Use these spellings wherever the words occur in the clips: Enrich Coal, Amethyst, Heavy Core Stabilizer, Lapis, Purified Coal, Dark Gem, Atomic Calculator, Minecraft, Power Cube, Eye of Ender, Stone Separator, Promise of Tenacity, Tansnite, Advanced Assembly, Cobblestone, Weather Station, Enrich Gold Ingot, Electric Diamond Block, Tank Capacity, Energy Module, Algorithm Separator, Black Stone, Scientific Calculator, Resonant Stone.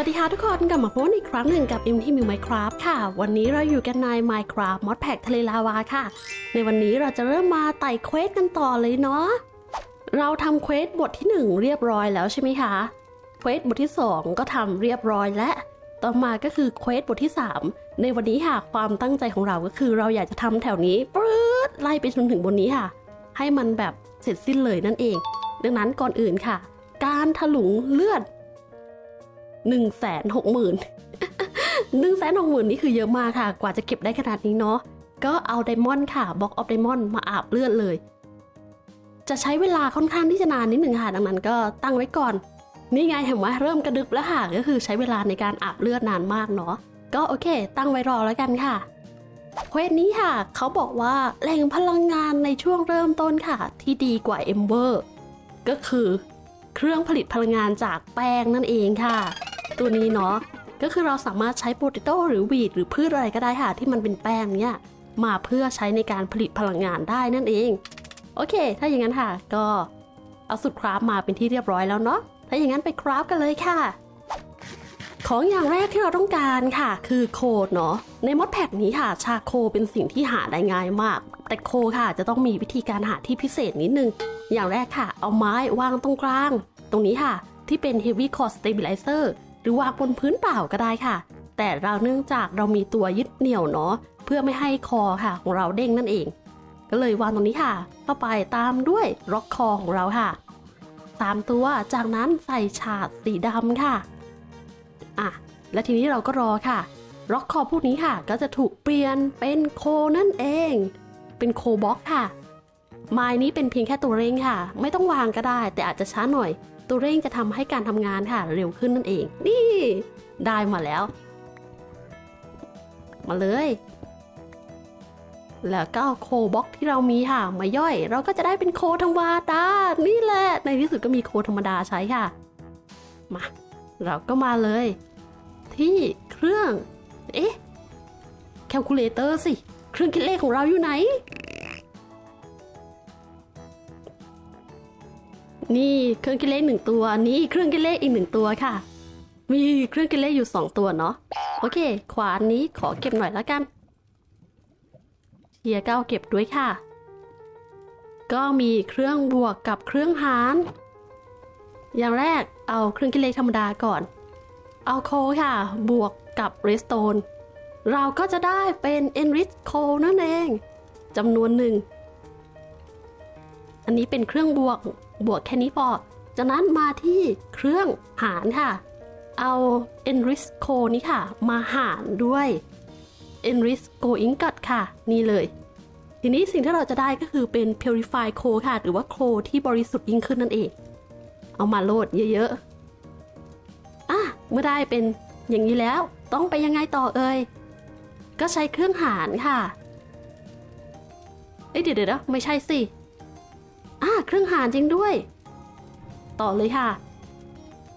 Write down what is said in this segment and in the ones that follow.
สวัสดีค่ะทุกคนกลับมาพบกันอีกครั้งหนึ่งกับอิมที่มี Minecraft ค่ะวันนี้เราอยู่กันใน Minecraft มอดแพคทะเลลาวาค่ะในวันนี้เราจะเริ่มมาไต่เควสกันต่อเลยเนาะเราทำเควสบทที่1เรียบร้อยแล้วใช่ไหมคะเควสบทที่2ก็ทำเรียบร้อยและต่อมาก็คือเควสบทที่3ในวันนี้ค่ะความตั้งใจของเราก็คือเราอยากจะทำแถวนี้ปื๊ดไล่ไปจนถึงบนนี้ค่ะให้มันแบบเสร็จสิ้นเลยนั่นเองดังนั้นก่อนอื่นค่ะการถลุงเลือด160,000 160,000นี่คือเยอะมากค่ะกว่าจะเก็บได้ขนาดนี้เนาะก็เอาไดมอนด์ค่ะบล็อกออฟไดมอนด์มาอาบเลือดเลยจะใช้เวลาค่อนข้างที่จะนานนิดหนึ่งค่ะดังนั้นก็ตั้งไว้ก่อนนี่ไงเห็นไหมเริ่มกระดึบแล้วค่ะก็คือใช้เวลาในการอาบเลือดนานมากเนาะก็โอเคตั้งไว้รอแล้วกันค่ะเควสนี้ค่ะเขาบอกว่าแหล่งพลังงานในช่วงเริ่มต้นค่ะที่ดีกว่าเอมเบอร์ก็คือเครื่องผลิตพลังงานจากแป้งนั่นเองค่ะตัวนี้เนาะก็คือเราสามารถใช้โปเตโต้หรือวีดหรือพืชอะไรก็ได้ค่ะที่มันเป็นแป้งเนี่ยมาเพื่อใช้ในการผลิตพลังงานได้นั่นเองโอเคถ้าอย่างนั้นค่ะก็เอาสุดคราฟมาเป็นที่เรียบร้อยแล้วเนาะถ้าอย่างนั้นไปคราฟกันเลยค่ะของอย่างแรกที่เราต้องการค่ะคือโคเนาะในมอดแพคนี้ค่ะชาโคเป็นสิ่งที่หาได้ง่ายมากแต่โคค่ะจะต้องมีวิธีการหาที่พิเศษนิดนึงอย่างแรกค่ะเอาไม้วางตรงกลางตรงนี้ค่ะที่เป็น Heavy Core Stabilizerหรือวางบนพื้นเปล่าก็ได้ค่ะแต่เราเนื่องจากเรามีตัวยึดเหนี่ยวเนาะเพื่อไม่ให้คอค่ะของเราเด้งนั่นเองก็เลยวางตรงนี้ค่ะเข้าไปตามด้วยล็อกคอของเราค่ะ3ตัวจากนั้นใส่ฉาดสีดำค่ะและทีนี้เราก็รอค่ะล็อกคอพวกนี้ค่ะก็จะถูกเปลี่ยนเป็นโคนั่นเองเป็นโคบล็อกค่ะไม้นี้เป็นเพียงแค่ตัวเร่งค่ะไม่ต้องวางก็ได้แต่อาจจะช้าหน่อยตัวเร่งจะทำให้การทำงานค่ะเร็วขึ้นนั่นเองนี่ได้มาแล้วมาเลยแล้วก็โคบล็อกที่เรามีค่ะมาย่อยเราก็จะได้เป็นโคธรรมดานี่แหละในที่สุดก็มีโคธรรมดาใช้ค่ะมาเราก็มาเลยที่เครื่องแคลคูลเลเตอร์สิเครื่องคิดเลขของเราอยู่ไหนนี่เครื่องคิดเลข1ตัวนี่เครื่องคิดเลขอีก1ตัวค่ะมีเครื่องคิดเลขอยู่2ตัวเนาะโอเคขวานนี้ขอเก็บหน่อยแล้วกันเชียร์ก้าวเก็บด้วยค่ะก็มีเครื่องบวกกับเครื่องหารอย่างแรกเอาเครื่องคิดเลขธรรมดาก่อนเอาโคค่ะบวกกับเรสโตนเราก็จะได้เป็นเอนริชโคนั่นเองจำนวน1อันนี้เป็นเครื่องบวกแค่นี้พอจากนั้นมาที่เครื่องหารค่ะเอา Enrich Coal นี้ค่ะมาหารด้วย Enrich Gold Ingot ค่ะนี่เลยทีนี้สิ่งที่เราจะได้ก็คือเป็น Purified Coal ค่ะหรือว่าโคที่บริสุทธิ์ยิ่งขึ้นนั่นเองเอามาโหลดเยอะๆเมื่อได้เป็นอย่างนี้แล้วต้องไปยังไงต่อเอ่ยก็ใช้เครื่องหารค่ะเดี๋ยวนะไม่ใช่สิเครื่องหารจริงด้วยต่อเลยค่ะ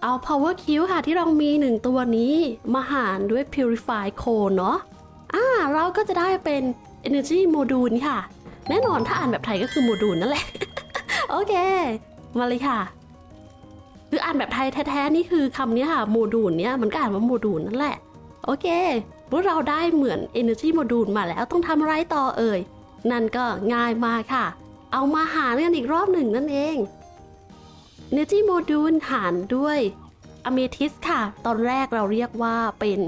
เอา Power Cube ค่ะที่เรามี1ตัวนี้มาหารด้วย Purify Coal เนาะเราก็จะได้เป็น Energy Module ค่ะแน่นอนถ้าอ่านแบบไทยก็คือโมดูลนั่นแหละ โอเคมาเลยค่ะคืออ่านแบบไทยแท้ๆนี่คือคำนี้ค่ะโมดูลเนี่ยมันก็อ่านว่าโมดูลนั่นแหละโอเคเมื่อเราได้เหมือน Energy Module มาแล้วต้องทำอะไรต่อเอ่ยนั่นก็ง่ายมากค่ะเอามาหารกันอีกรอบหนึ่งนั่นเอง Energy Module หารด้วยอเมทิสค่ะตอนแรกเราเรียกว่าเป็น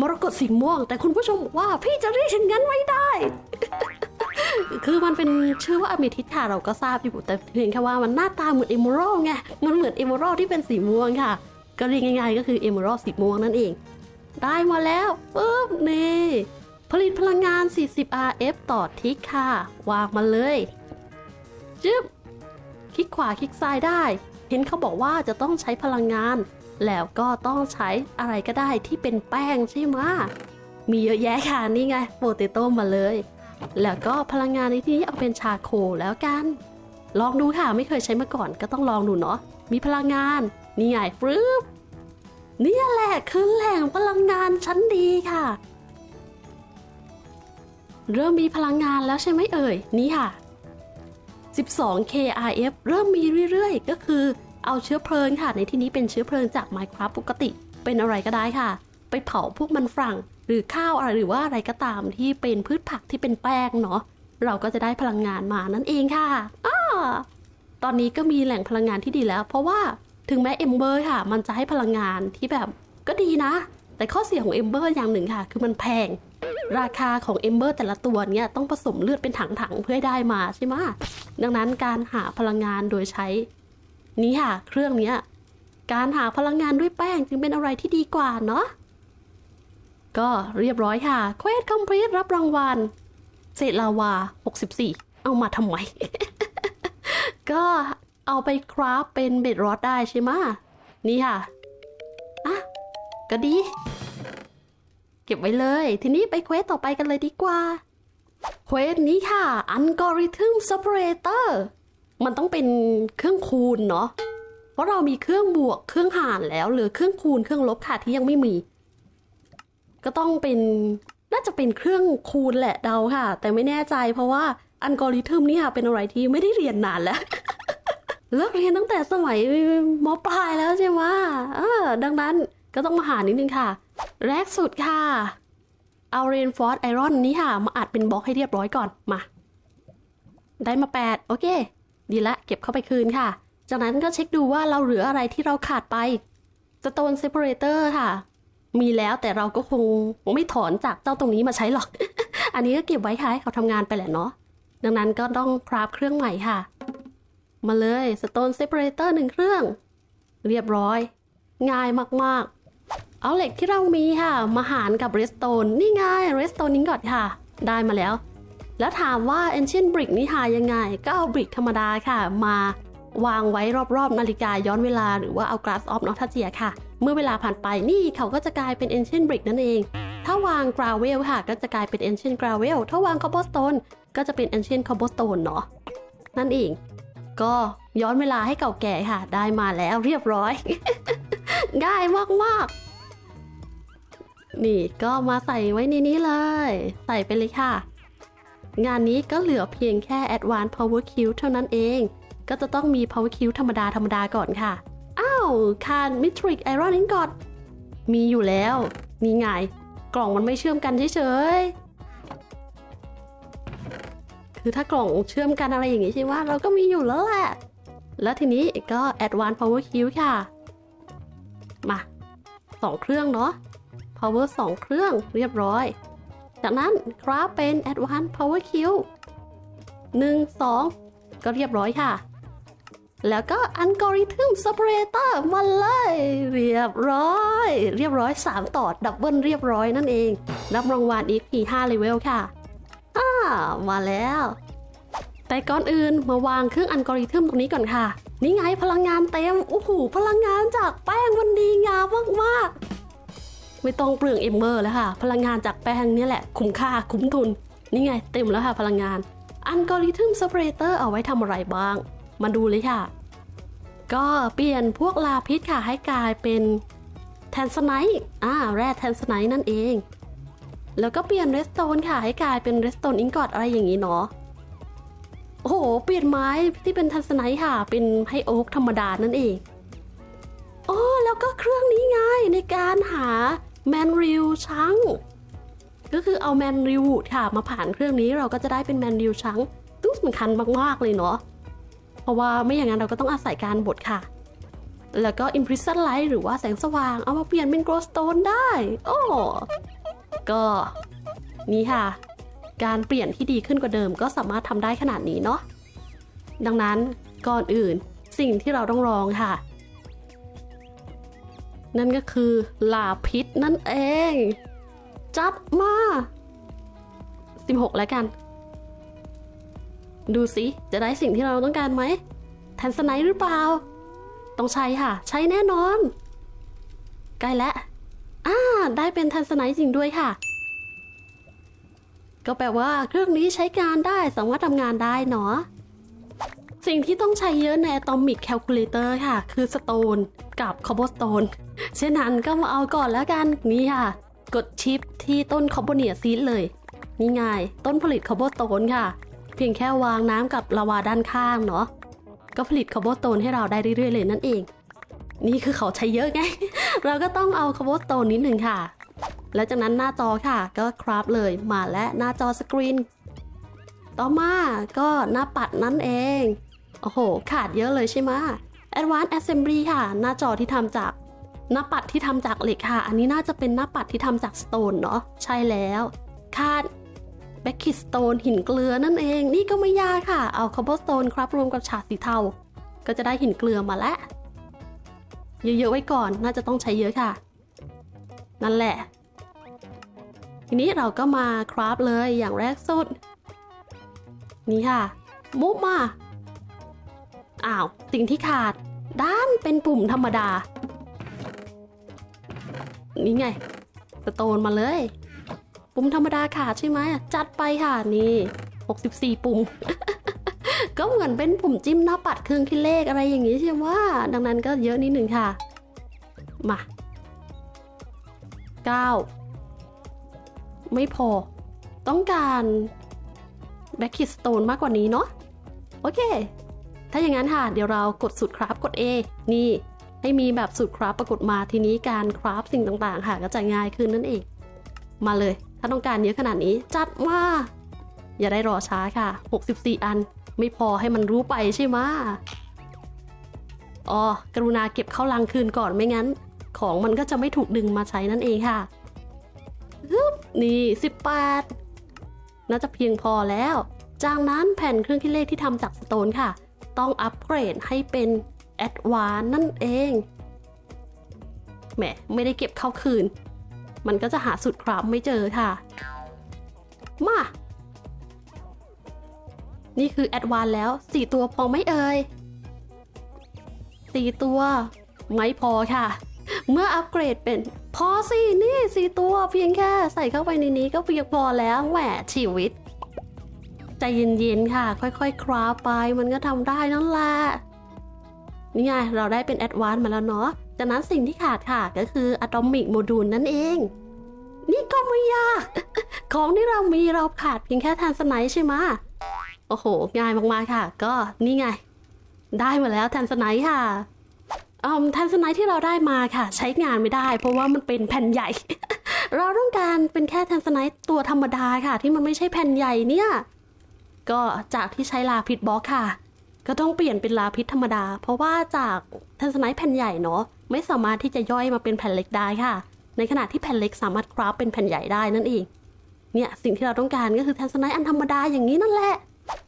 มรกตสีม่วงแต่คุณผู้ชมบอกว่าพี่จะเรียกฉันงั้นไม่ได้ คือมันเป็นชื่อว่าอเมทิสค่ะเราก็ทราบอยู่แต่เพียงแค่ว่ามันหน้าตาเหมือนเอเมอรัลด์ไงมันเหมือนเอเมอรัลด์ที่เป็นสีม่วงค่ะก็เรียกง่ายๆก็คือเอเมอรัลด์สีม่วงนั่นเองได้มาแล้วปึ๊บนี่ผลิตพลังงาน 40 RF ต่อทิกค่ะวางมาเลยจึ๊บคลิกขวาคลิกซ้ายได้เห็นเขาบอกว่าจะต้องใช้พลังงานแล้วก็ต้องใช้อะไรก็ได้ที่เป็นแป้งใช่ไหมมีเยอะแยะค่ะนี่ไงโปเตโต้มาเลยแล้วก็พลังงานในที่นี้เอาเป็นชาโคแล้วกันลองดูค่ะไม่เคยใช้มาก่อนก็ต้องลองดูเนาะมีพลังงานนี่ไงปึ๊บนี่แหละคือแหล่งพลังงานชั้นดีค่ะเริ่มมีพลังงานแล้วใช่ไหมเอ่ยนี่ค่ะ 12K RF เริ่มมีเรื่อยๆก็คือเอาเชื้อเพลิงค่ะในที่นี้เป็นเชื้อเพลิงจาก Minecraft ปกติ เป็นอะไรก็ได้ค่ะไปเผาพวกมันฝรั่งหรือข้าวอะไรหรือว่าอะไรก็ตามที่เป็นพืชผักที่เป็นแป้งเนาะเราก็จะได้พลังงานมานั่นเองค่ะตอนนี้ก็มีแหล่งพลังงานที่ดีแล้วเพราะว่าถึงแม้เอมเบอร์ค่ะมันจะให้พลังงานที่แบบก็ดีนะแต่ข้อเสียของเอมเบอร์อย่างหนึ่งค่ะคือมันแพงราคาของเอมเบอร์แต่ละตัวเนี่ยต้องผสมเลือดเป็นถังๆเพื่อได้มาใช่ไหมดังนั้นการหาพลังงานโดยใช้นี่ค่ะเครื่องนี้การหาพลังงานด้วยแป้งจึงเป็นอะไรที่ดีกว่าเนาะก็เรียบร้อยค่ะเควสคอมพลีทรับรางวัลเศษลาวา64เอามาทำไม ก็เอาไปคราฟเป็นเบ็ดรอดได้ใช่ไหมนี่ค่ะอ่ะก็ดีเก็บไว้เลยทีนี้ไปเควสต่อไปกันเลยดีกว่าเควสนี้ค่ะอัลกอริทึมซัปเปอร์เรเตอร์มันต้องเป็นเครื่องคูณเนาะเพราะเรามีเครื่องบวกเครื่องหารแล้วหรือเครื่องคูณเครื่องลบค่ะที่ยังไม่มีก็ต้องเป็นน่าจะเป็นเครื่องคูณแหละเดาค่ะแต่ไม่แน่ใจเพราะว่าอัลกอริทึมนี่ค่ะเป็นอะไรที่ไม่ได้เรียนนานแล้ว เลิกเรียนตั้งแต่สมัยม.ปลายแล้วใช่ไหมดังนั้นก็ต้องมาหานิดนึงค่ะแรกสุดค่ะเอาเรนฟอร์สไอรอนนี้ค่ะมาอัดเป็นบล็อกให้เรียบร้อยก่อนมาได้มา8โอเคดีละเก็บเข้าไปคืนค่ะจากนั้นก็เช็คดูว่าเราเหลืออะไรที่เราขาดไปสโตนเซปเปอเรเตอร์ค่ะมีแล้วแต่เราก็คงไม่ถอนจากเจ้าตรงนี้มาใช้หรอก อันนี้ก็เก็บไว้ค่ะให้เขาทำงานไปแหละเนาะดังนั้นก็ต้องคราฟเครื่องใหม่ค่ะมาเลยสโตนเซปเปอเรเตอร์1เครื่องเรียบร้อยง่ายมากๆเอาเหล็กที่เรามีค่ะมาหารกับเรสโตนนี่ไงเรสโตนนิ่งก่อนค่ะได้มาแล้วแล้วถามว่าเอนเชนบริกนี่หายังไงก็เอาบริกธรรมดาค่ะมาวางไว้รอบๆนาฬิกาย้อนเวลาหรือว่าเอากราสออฟนอทัสเจียค่ะเมื่อเวลาผ่านไปนี่เขาก็จะกลายเป็นเอนเชนบริกนั่นเองถ้าวางกราเวลค่ะก็จะกลายเป็นเอนเชนกราเวลถ้าวางคอบลสโตนก็จะเป็นเอนเชนคอบลสโตนเนาะนั่นเองก็ย้อนเวลาให้เก่าแก่ค่ะได้มาแล้วเรียบร้อย ง่ายมากๆนี่ก็มาใส่ไว้ในนี้เลยใส่ไปเลยค่ะงานนี้ก็เหลือเพียงแค่ Advanced Power Cube เท่านั้นเองก็จะต้องมี Power Cube ธรรมดาก่อนค่ะอ้าวคานมิทริกไอรอนอินก็อตมีอยู่แล้วนี่ไงกล่องมันไม่เชื่อมกันเฉยๆคือถ้ากล่องเชื่อมกันอะไรอย่างงี้ใช่ไหมเราก็มีอยู่แล้วแหละแล้วทีนี้ก็ Advanced Power Cube ค่ะมา2เครื่องเนาะ Power 2เครื่องเรียบร้อยจากนั้นคราฟเป็น Advanced Power Cube 1 2ก็เรียบร้อยค่ะแล้วก็ Algorithm Separator มาเลยเรียบร้อย3ต่อดับเบิลเรียบร้อยนั่นเองรับรางวัลอีก5เลเวลค่ะมาแล้วแต่ก่อนอื่นมาวางเครื่อง Algorithm ตรงนี้ก่อนค่ะนี่ไงพลังงานเต็มโอ้โหพลังงานจากแป้งมันดีงามมากๆไม่ต้องเปลืองเอมเบอร์แล้วค่ะพลังงานจากแป้งนี่แหละคุ้มค่าคุ้มทุนนี่ไงเต็มแล้วค่ะพลังงานอัลกอริทึมสเปรเตอร์เอาไว้ทำอะไรบ้างมาดูเลยค่ะก็เปลี่ยนพวกลาพิษค่ะให้กลายเป็นแทนสไนท์แร่แทนสไนท์นั่นเองแล้วก็เปลี่ยนเรสโตนค่ะให้กลายเป็นเรสโตนอิงก็อตอะไรอย่างนี้เนาะโอ้โหเปลี่ยนไม้ที่เป็นแทนสไนท์ค่ะเป็นให้โอ๊กธรรมดานั่นเองอ๋อแล้วก็เครื่องนี้ไงในการหาแมนริวชังก็คือเอาแมนริวค่ะมาผ่านเครื่องนี้เราก็จะได้เป็นแมนริวชังตู้สำคัญมากๆเลยเนาะเพราะว่าไม่อย่างนั้นเราก็ต้องอาศัยการบดค่ะแล้วก็อิมพริสเซนไลท์หรือว่าแสงสว่างเอามาเปลี่ยนเป็นโกลสโตนได้โอ้ก็นี่ค่ะการเปลี่ยนที่ดีขึ้นกว่าเดิมก็สามารถทำได้ขนาดนี้เนาะดังนั้นก่อนอื่นสิ่งที่เราต้องลองค่ะนั่นก็คือลาพิษนั่นเองจัดมา16แล้วกันดูสิจะได้สิ่งที่เราต้องการไหมแทนสไนท์หรือเปล่าต้องใช้ค่ะใช้แน่นอนใกล้แล้วได้เป็นแทนสไนท์จริงด้วยค่ะก็แปลว่าเครื่องนี้ใช้การได้สามารถทำงานได้เนาะสิ่งที่ต้องใช้เยอะใน Atomic Calculator ค่ะคือ Stone กับ Cobblestone เช่นนั้นก็มาเอาก่อนแล้วกันนี่ค่ะกดชิปที่ต้น Cobblestone Seed เลยนี่ไงต้นผลิต Cobblestone ค่ะเพียงแค่วางน้ำกับลาวาด้านข้างเนาะก็ผลิต Cobblestone ให้เราได้เรื่อยๆเลยนั่นเอง นี่คือเขาใช้เยอะไง เราก็ต้องเอา Cobblestone นิดหนึ่งค่ะแล้วจากนั้นหน้าจอค่ะก็คราฟเลยมาและหน้าจอสกรีนต่อมาก็หน้าปัดนั่นเองโอ้โหขาดเยอะเลยใช่ไหม Advanced Assembly ค่ะหน้าจอที่ทำจากหน้าปัดที่ทำจากเหล็กค่ะอันนี้น่าจะเป็นหน้าปัดที่ทำจาก Stone เนาะใช่แล้วขาดแบล็คคิดสโตนหินเกลือนั่นเองนี่ก็ไม่ยากค่ะเอา Cobblestone ครับรวมกับฉาดสีเทาก็จะได้หินเกลือมาแล้วเยอะๆไว้ก่อนน่าจะต้องใช้เยอะค่ะนั่นแหละทีนี้เราก็มาคราฟเลยอย่างแรกสุดนี่ค่ะมุฟมาอ้าวสิ่งที่ขาดด้านเป็นปุ่มธรรมดานี่ไงสโตนมาเลยปุ่มธรรมดาขาดใช่ไหมจัดไปค่ะนี่64ปุ่ม ก็เหมือนเป็นปุ่มจิ้มหน้าปัดเครื่องคิดเลขอะไรอย่างนี้ใช่ไหมดังนั้นก็เยอะนิดหนึ่งค่ะมา9ไม่พอต้องการแบล็คคิดสโตนมากกว่านี้เนาะโอเคถ้าอย่างนั้นค่ะเดี๋ยวเรากดสูตรคราฟกด A นี่ให้มีแบบสูตรคราฟปรากฏมาทีนี้การคราฟสิ่งต่างๆค่ะก็จะง่ายขึ้นนั่นเองมาเลยถ้าต้องการเยอะขนาดนี้จัดมาอย่าได้รอช้าค่ะ64อันไม่พอให้มันรู้ไปใช่ไหมอ๋อกรุณาเก็บเข้าลังคืนก่อนไม่งั้นของมันก็จะไม่ถูกดึงมาใช้นั่นเองค่ะฮึบนี่18น่าจะเพียงพอแล้วจากนั้นแผ่นเครื่องคิดเลขที่ทำจากสโตนค่ะต้องอัปเกรดให้เป็นแอดวานซ์นั่นเองแหมไม่ได้เก็บเข้าคืนมันก็จะหาสุดคราฟไม่เจอค่ะมานี่คือแอดวานซ์แล้ว4ตัวพอไม่เอ่ย4ตัวไม่พอค่ะเมื่ออัปเกรดเป็นพอสินี่4ตัวเพียงแค่ใส่เข้าไปในนี้ก็เพียงพอแล้วแหมชีวิตใจเย็นๆค่ะค่อยๆคราฟไปมันก็ทำได้นั่นแหละนี่ไงเราได้เป็นแอดวานซ์มาแล้วเนาะจากนั้นสิ่งที่ขาดค่ะก็คืออะตอมิกโมดูลนั่นเองนี่ก็ไม่ยาก ของที่เรามีเราขาดเพียงแค่ทานสไนท์ใช่ไหมโอ้โหง่ายมากๆค่ะก็นี่ไงได้มาแล้วทานสไนท์ค่ะทานสไนท์ที่เราได้มาค่ะใช้งานไม่ได้เพราะว่ามันเป็นแผ่นใหญ่ เราต้องการเป็นแค่ทานสไนท์ตัวธรรมดาค่ะที่มันไม่ใช่แผ่นใหญ่เนี่ยก็จากที่ใช้ลาพิษบล็อกค่ะก็ต้องเปลี่ยนเป็นลาพิษธรรมดาเพราะว่าจากทานสไนท์แผ่นใหญ่เนาะไม่สามารถที่จะย่อยมาเป็นแผ่นเล็กได้ค่ะในขณะที่แผ่นเล็กสามารถคราฟเป็นแผ่นใหญ่ได้นั่นเองเนี่ยสิ่งที่เราต้องการก็คือทานสไนท์อันธรรมดาอย่างนี้นั่นแหละ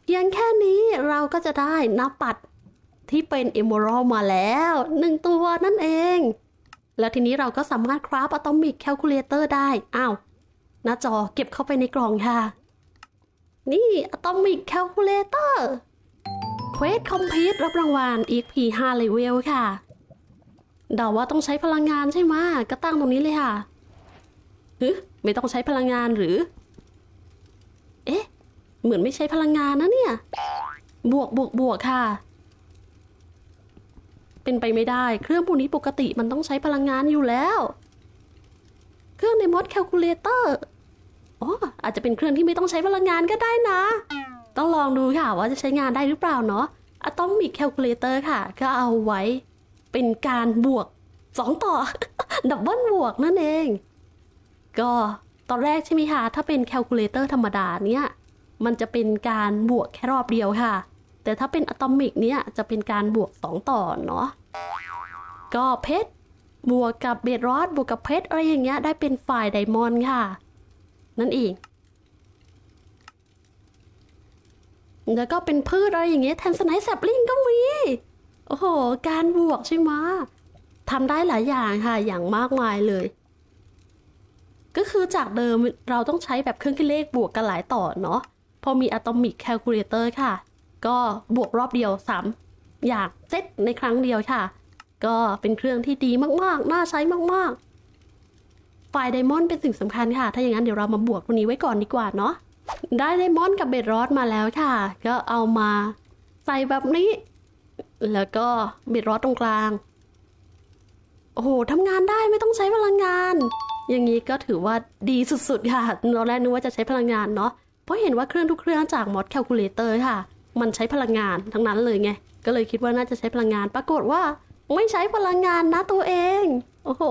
เพียงแค่นี้เราก็จะได้หน้าปัดที่เป็นเอเมอรัลมาแล้ว1ตัวนั่นเองแล้วทีนี้เราก็สามารถคราฟอะตอมิกแคลคูเลเตอร์ได้อ้าวหน้าจอเก็บเข้าไปในกล่องค่ะนี่อะตอมิกแคลคูเลเตอร์เควสคอมพิวต์รับรางวัล EXP 5 เลเวลค่ะเดาว่าต้องใช้พลังงานใช่ไหมก็ตั้งตรงนี้เลยค่ะไม่ต้องใช้พลังงานหรือเอ๊ะเหมือนไม่ใช้พลังงานนะเนี่ยบวกค่ะเป็นไปไม่ได้เครื่องพวกนี้ปกติมันต้องใช้พลังงานอยู่แล้วเครื่องในมอดแคลคูลเลเตอร์อ๋ออาจจะเป็นเครื่องที่ไม่ต้องใช้พลังงานก็ได้นะต้องลองดูค่ะว่าจะใช้งานได้หรือเปล่าเนาะอะตอมิกแคลคูลเลเตอร์ค่ะก็เอาไว้เป็นการบวก2ต่อ ดับเบิลบวกนั่นเองก็ตอนแรกใช่ไหมคะถ้าเป็นแคลคูลเลเตอร์ธรรมดาเนี่ยมันจะเป็นการบวกแค่รอบเดียวค่ะแต่ถ้าเป็นอะตอมิกเนี่ยจะเป็นการบวก2ต่อเนาะก็เพชรบวกกับเบดรอดบวกกับเพชรอะไรอย่างเงี้ยได้เป็นไฟล์ไดมอนด์ค่ะนั่นเองแล้วก็เป็นพืชอะไรอย่างเงี้ยแทนสไนซ์แซปลิงก็มีโอ้โหการบวกใช่ไหมทำได้หลายอย่างค่ะอย่างมากมายเลยก็คือจากเดิมเราต้องใช้แบบเครื่องคิดเลขบวกกันหลายต่อเนาะพอมีอะตอมิกแคลคูลเลเตอร์ค่ะก็บวกรอบเดียว3อย่างเซตในครั้งเดียวค่ะก็เป็นเครื่องที่ดีมากๆน่าใช้มากๆไฟไดมอนด์เป็นสิ่งสำคัญค่ะถ้าอย่างนั้นเดี๋ยวเรามาบวกตัวนี้ไว้ก่อนดีกว่าเนาะได้ไดมอนด์กับเบดรอดมาแล้วค่ะก็เอามาใส่แบบนี้แล้วก็เบดรอดตรงกลางโอ้โหทำงานได้ไม่ต้องใช้พลังงานอย่างนี้ก็ถือว่าดีสุดๆค่ะตอนแรกนึกว่าจะใช้พลังงานเนาะเพราะเห็นว่าเครื่องทุกเครื่องจากมอดแคลคูลเลเตอร์ค่ะมันใช้พลังงานทั้งนั้นเลยไงก็เลยคิดว่าน่าจะใช้พลังงานปรากฏว่า ไม่ใช้พลังงานนะตัวเองโอ้โห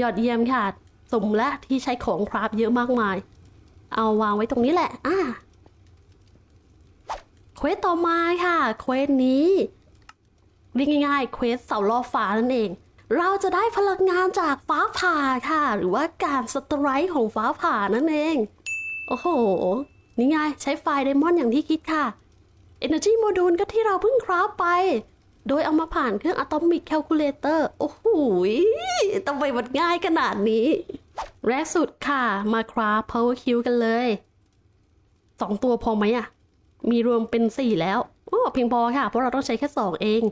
ยอดเยี่ยมค่ะสมและที่ใช้ของคราฟเยอะมากมายเอาวางไว้ตรงนี้แหละเควสต่อมาค่ะเควสนี้เรียกง่ายๆเควสเสาล่อฟ้านั่นเองเราจะได้พลังงานจากฟ้าผ่าค่ะหรือว่าการสไตรค์ของฟ้าผ่านั่นเองโอ้โหนี่ไงใช้ไฟไดมอนด์อย่างที่คิดค่ะ Energy Module ก็ที่เราเพิ่งคราฟไปโดยเอามาผ่านเครื่อง Atomic Calculator โอ้โหทำไมมันง่ายขนาดนี้แรกสุดค่ะมาคราฟ Power Cube กันเลย2ตัวพอไหมอะมีรวมเป็น4แล้วโอ้เพียงพอค่ะเพราะเราต้องใช้แค่2เอง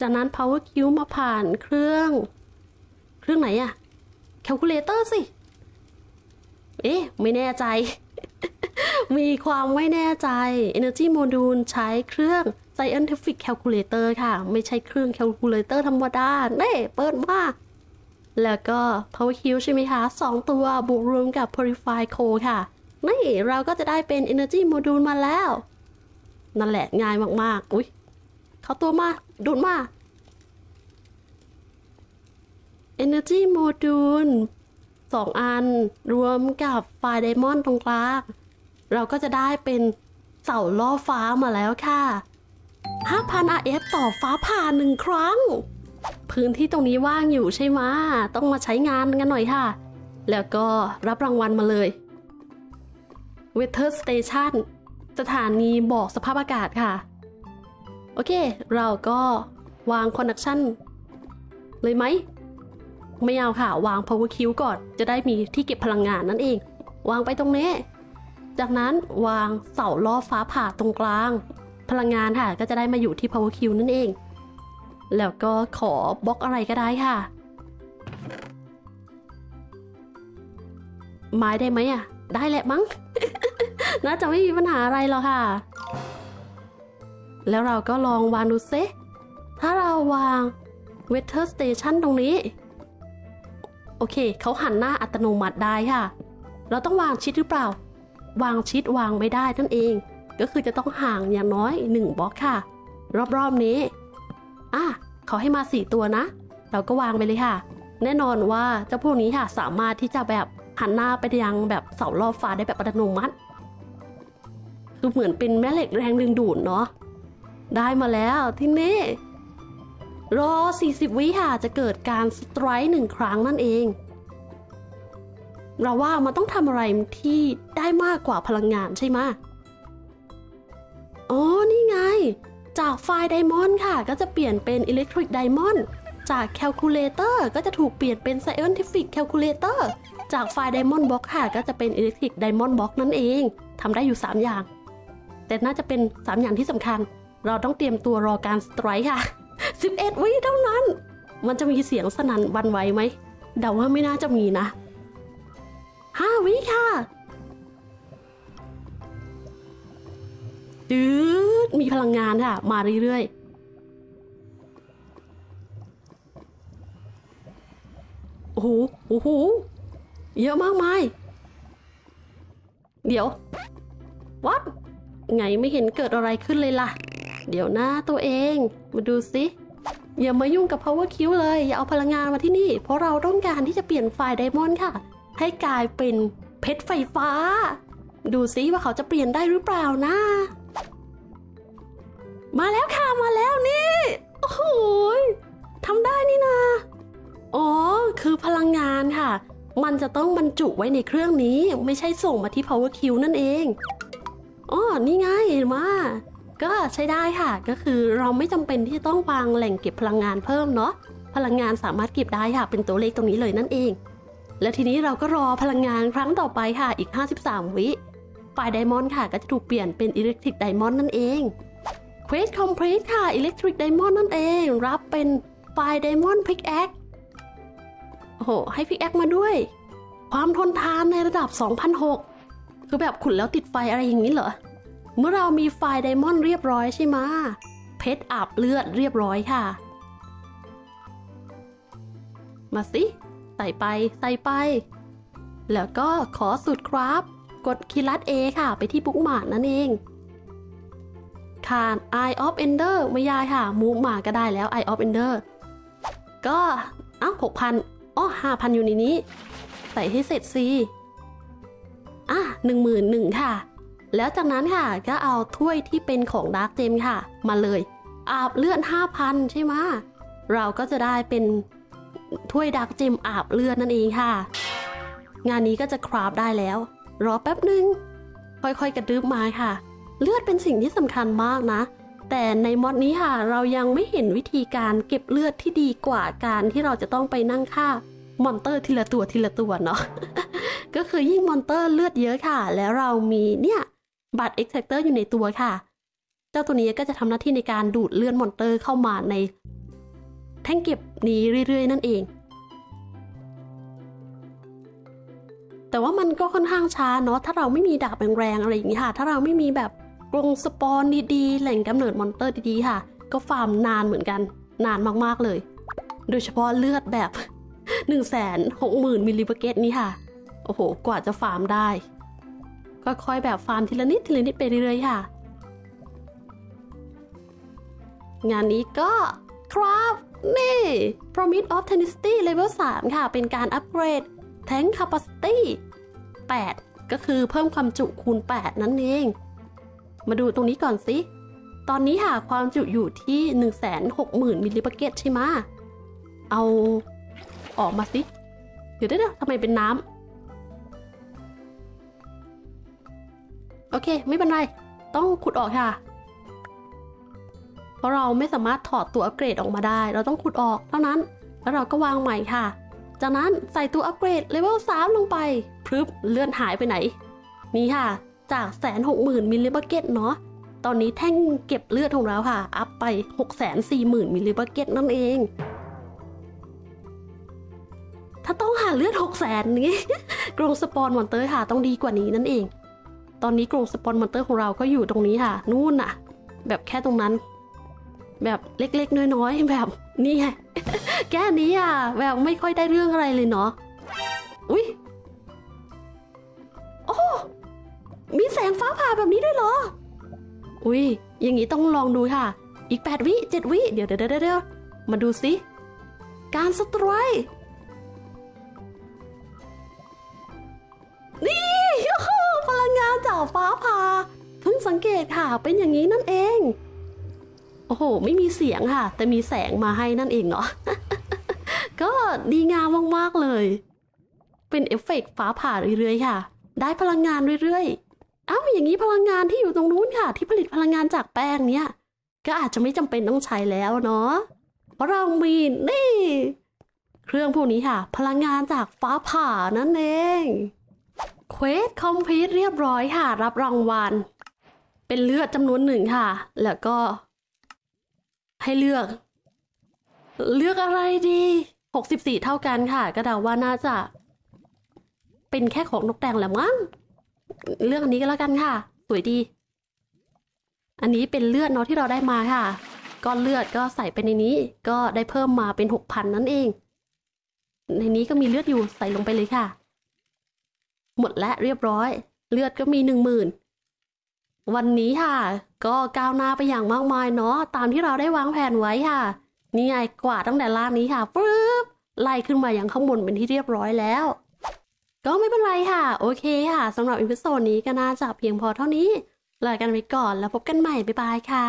จากนั้น Power Cube มาผ่านเครื่องไหนอะ Calculator สิเอ๊ะไม่แน่ใจ มีความไม่แน่ใจ Energy Module ใช้เครื่อง Scientific Calculator ค่ะไม่ใช่เครื่อง Calculator ธรรมดาเน่เปิดมาแล้วก็ Power Cube ใช่ไหมคะ2ตัวบวกรวมกับ Purified Cobblestone ค่ะนี่เราก็จะได้เป็น Energy Module มาแล้วนั่นแหละง่ายมากๆอุ๊ยเข้าตัวมาดูดมา Energy Module 2 อันรวมกับไฟไดมอนด์ตรงกลางเราก็จะได้เป็นเสาล่อฟ้ามาแล้วค่ะ 5,000 RF ต่อฟ้าผ่า1 ครั้งพื้นที่ตรงนี้ว่างอยู่ใช่ไหมต้องมาใช้งานกันหน่อยค่ะแล้วก็รับรางวัลมาเลย Weather Station สถานีบอกสภาพอากาศค่ะโอเคเราก็วางคอนเนคชั่นเลยไหมไม่เอาค่ะวาง Power Cube ก่อนจะได้มีที่เก็บพลังงานนั่นเองวางไปตรงนี้จากนั้นวางเสาล่อฟ้าผ่าตรงกลางพลังงานค่ะก็จะได้มาอยู่ที่ Power Cube นั่นเองแล้วก็ขอบล็อกอะไรก็ได้ค่ะไม้ได้ไหมอะได้แหละมั้ง น่าจะไม่มีปัญหาอะไรหรอกค่ะแล้วเราก็ลองวางดูซิถ้าเราวาง Weather Station ตรงนี้โอเคเขาหันหน้าอัตโนมัติได้ค่ะเราต้องวางชิดหรือเปล่าวางชิดวางไม่ได้นั่นเองก็คือจะต้องห่างอย่างน้อย1บล็อกค่ะรอบๆนี้เขาให้มา4ตัวนะเราก็วางไปเลยค่ะแน่นอนว่าเจ้าพวกนี้ค่ะสามารถที่จะแบบหันหน้าไปยังแบบเสาล่อฟ้าได้แบบอัตโนมัติคือเหมือนเป็นแม่เหล็กแรงดึงดูดเนาะได้มาแล้วที่นี่รอ40วิค่ะจะเกิดการสไตรค์1 ครั้งนั่นเองเราว่ามันต้องทำอะไรที่ได้มากกว่าพลังงานใช่ไหมอ๋อนี่ไงจากไฟไดมอนด์ค่ะก็จะเปลี่ยนเป็น Electric Diamond จาก Calculator ก็จะถูกเปลี่ยนเป็น Scientific Calculator จากไฟไดมอนด์บล็อกค่ะก็จะเป็น Electric Diamond Block นั่นเองทำได้อยู่3อย่างแต่น่าจะเป็น3อย่างที่สำคัญเราต้องเตรียมตัวรอการสไตรค์ค่ะ11วิเท่านั้นมันจะมีเสียงสนั่นวันไหวไหมเดาว่าไม่น่าจะมีนะ5วิค่ะดืดมีพลังงานค่ะมาเรื่อยๆโอ้โหเยอะมากมายเดี๋ยววัดไงไม่เห็นเกิดอะไรขึ้นเลยล่ะเดี๋ยวหน้าตัวเองมาดูสิอย่ามายุ่งกับ Power Cube เลยอย่าเอาพลังงานมาที่นี่เพราะเราต้องการที่จะเปลี่ยนไฟไดมอนด์ค่ะให้กลายเป็นเพชรไฟฟ้าดูซิว่าเขาจะเปลี่ยนได้หรือเปล่านะมาแล้วค่ะมาแล้วนี่โอ้โหทำได้นี่นะอ๋อคือพลังงานค่ะมันจะต้องบรรจุไว้ในเครื่องนี้ไม่ใช่ส่งมาที่ Power Cube นั่นเองอ๋อนี่ไงมาก็ใช้ได้ค่ะก็คือเราไม่จำเป็นที่ต้องวางแหล่งเก็บพลังงานเพิ่มเนาะพลังงานสามารถเก็บได้ค่ะเป็นตัวเลขตรงนี้เลยนั่นเองและทีนี้เราก็รอพลังงานครั้งต่อไปค่ะอีก53วิไฟไดมอนด์ค่ะก็จะถูกเปลี่ยนเป็น Electric Diamond นั่นเองเควส Complete ค่ะ Electric Diamond นั่นเองรับเป็นไฟไดมอนด์ Pickaxe โอ้โหให้Pickaxeมาด้วยความทนทานในระดับ 2006 คือแบบขุดแล้วติดไฟอะไรอย่างนี้เหรอเมื่อเรามีไฟไดมอนด์เรียบร้อยใช่ไหมเพชรอาบเลือดเรียบร้อยค่ะมาสิใส่ไปแล้วก็ขอสูตรครับกดคีย์ลัด A ค่ะไปที่บุ๊กมาร์กนั่นเอง คาน Eye of Ender ไม่ยายค่ะมูฟมาก็ได้แล้ว Eye of Ender ก็อ้าว6,000อ๋อ5,000อยู่ในนี้ใส่ให้เสร็จสิอ่ะ11,000ค่ะแล้วจากนั้นค่ะก็เอาถ้วยที่เป็นของดาร์กเจมค่ะมาเลยอาบเลือด 5,000 ใช่ไหมเราก็จะได้เป็นถ้วยดาร์กเจมอาบเลือดนั่นเองค่ะงานนี้ก็จะคราฟได้แล้วรอแป๊บหนึ่งค่อยๆกระดึบไม้ค่ะเลือดเป็นสิ่งที่สำคัญมากนะแต่ในมอดนี้ค่ะเรายังไม่เห็นวิธีการเก็บเลือดที่ดีกว่าการที่เราจะต้องไปนั่งฆ่ามอนเตอร์ทีละตัวเนาะ ก็คือยิ่งมอนเตอร์เลือดเยอะค่ะแล้วเรามีเนี่ยบัตร Extractor อยู่ในตัวค่ะเจ้าตัวนี้ก็จะทำหน้าที่ในการดูดเลือดมอนเตอร์เข้ามาในแท่งเก็บนี้เรื่อยๆนั่นเองแต่ว่ามันก็ค่อนข้างช้าเนาะถ้าเราไม่มีดาบแรงๆอะไรอย่างนี้ค่ะถ้าเราไม่มีแบบกรงสปอนดีๆแหล่งกำเนิดมอนเตอร์ดีๆค่ะก็ฟาร์มนานเหมือนกันนานมากๆเลยโดยเฉพาะเลือดแบบ 160,000 มิลลิบักเก็ตนี้ค่ะโอ้โหกว่าจะฟาร์มได้ค่อยๆแบบฟาร์มทีละนิดไปเรื่อยๆค่ะงานนี้ก็ครับนี่ Promise of Tenacity Level 3 ค่ะเป็นการอัปเกรด Tank Capacity 8ก็คือเพิ่มความจุคูณ8นั่นเองมาดูตรงนี้ก่อนสิตอนนี้ค่ะความจุอยู่ที่ 160,000 มิลลิบักเก็ตใช่ไหมเอาออกมาสิเดี๋ยวได้ทำไมเป็นน้ำโอเคไม่เป็นไรต้องขุดออกค่ะเพราะเราไม่สามารถถอดตัวอัปเกรดออกมาได้เราต้องขุดออกเท่านั้นแล้วเราก็วางใหม่ค่ะจากนั้นใส่ตัวอัปเกรดเลเวล 3 ลงไปพรึบเลื่อนหายไปไหนนี่ค่ะจาก 160,000 มิลลิบักเก็ตเนาะตอนนี้แท่งเก็บเลือดของเราค่ะอัพไป 640,000 มิลลิบักเก็ตนั่นเองถ้าต้องหาเลือด 600,000 นี้ กรงสปอนมอนเตอร์ค่ะต้องดีกว่านี้นั่นเองตอนนี้กรงสปอนมอนเตอร์ของเราก็อยู่ตรงนี้ค่ะนู่นน่ะแบบแค่ตรงนั้นแบบเล็กๆน้อยๆแบบนี่ไง แก้นี้อ่ะแบบไม่ค่อยได้เรื่องอะไรเลยเนาะอุ๊ยโอ้มีแสงฟ้าผ่าแบบนี้ด้วยเหรออุ๊ยอย่างนี้ต้องลองดูค่ะอีก8วิ7วิเดี๋ยวมาดูสิการสตรอยนี่พลังงานจากฟ้าผ่าเพิ่งสังเกตค่ะเป็นอย่างนี้นั่นเองโอ้โหไม่มีเสียงค่ะแต่มีแสงมาให้นั่นเองเนาะ ก็ดีงามมากๆเลยเป็นเอฟเฟกต์ฟ้าผ่าเรื่อยๆค่ะได้พลังงานเรื่อยๆอ้าวอย่างนี้พลังงานที่อยู่ตรงนู้นค่ะที่ผลิตพลังงานจากแป้งเนี่ยก็อาจจะไม่จำเป็นต้องใช้แล้วเนาะเพราะเรามีนี่เครื่องพวกนี้ค่ะพลังงานจากฟ้าผ่านั่นเองเควสคอมพลีทเรียบร้อยค่ะรับรางวัลเป็นเลือดจำนวน1ค่ะแล้วก็ให้เลือกอะไรดี64เท่ากันค่ะก็เดาว่าน่าจะเป็นแค่ของนกแดงแหละมั้งเลือกอันนี้ก็แล้วกันค่ะสวยดีอันนี้เป็นเลือดเนาะที่เราได้มาค่ะก้อนเลือดก็ใส่ไปในนี้ก็ได้เพิ่มมาเป็น 6,000 นั่นเองในนี้ก็มีเลือดอยู่ใส่ลงไปเลยค่ะหมดและเรียบร้อยเลือดก็มี 10,000 วันนี้ค่ะก็ก้าวหน้าไปอย่างมากมายเนาะตามที่เราได้วางแผนไว้ค่ะนี่ไงกว่าตั้งแต่ล่างนี้ค่ะปึ๊บไล่ขึ้นมาอย่างข้างบนเป็นที่เรียบร้อยแล้วก็ไม่เป็นไรค่ะโอเคค่ะสำหรับอีพิโซดนี้ก็น่าจะเพียงพอเท่านี้ลากันไปก่อนแล้วพบกันใหม่บ๊ายบายค่ะ